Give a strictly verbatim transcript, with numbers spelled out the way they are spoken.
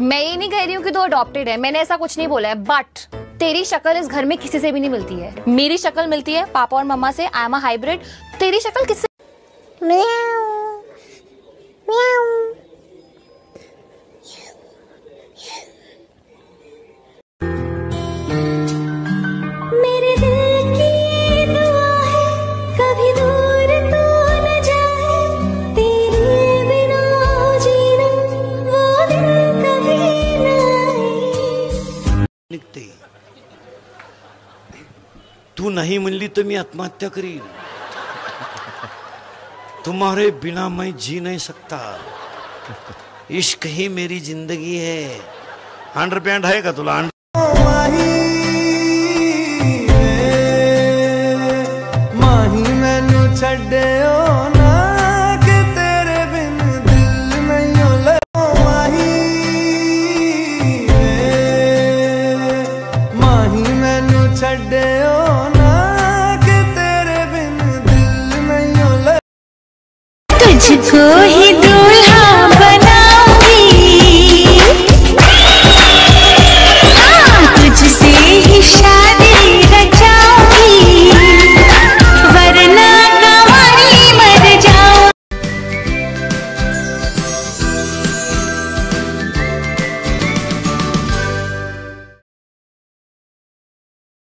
मैं ये नहीं कह रही हूँ कि तू अडॉप्टेड है, मैंने ऐसा कुछ नहीं बोला है, बट तेरी शक्ल इस घर में किसी से भी नहीं मिलती है। मेरी शक्ल मिलती है पापा और मम्मा से, आई एम अ हाइब्रिड। तेरी शक्ल किससे? तू नहीं मिली तो मैं आत्महत्या करी, तुम्हारे बिना मैं जी नहीं सकता, इश्क ही मेरी जिंदगी है। अंडर पैंट है का तुला? माही मैनू छड्डे ओ ना के तेरे बिन दिल नहीं ओले। माही मैनू छड्डे ओ तुझको ही।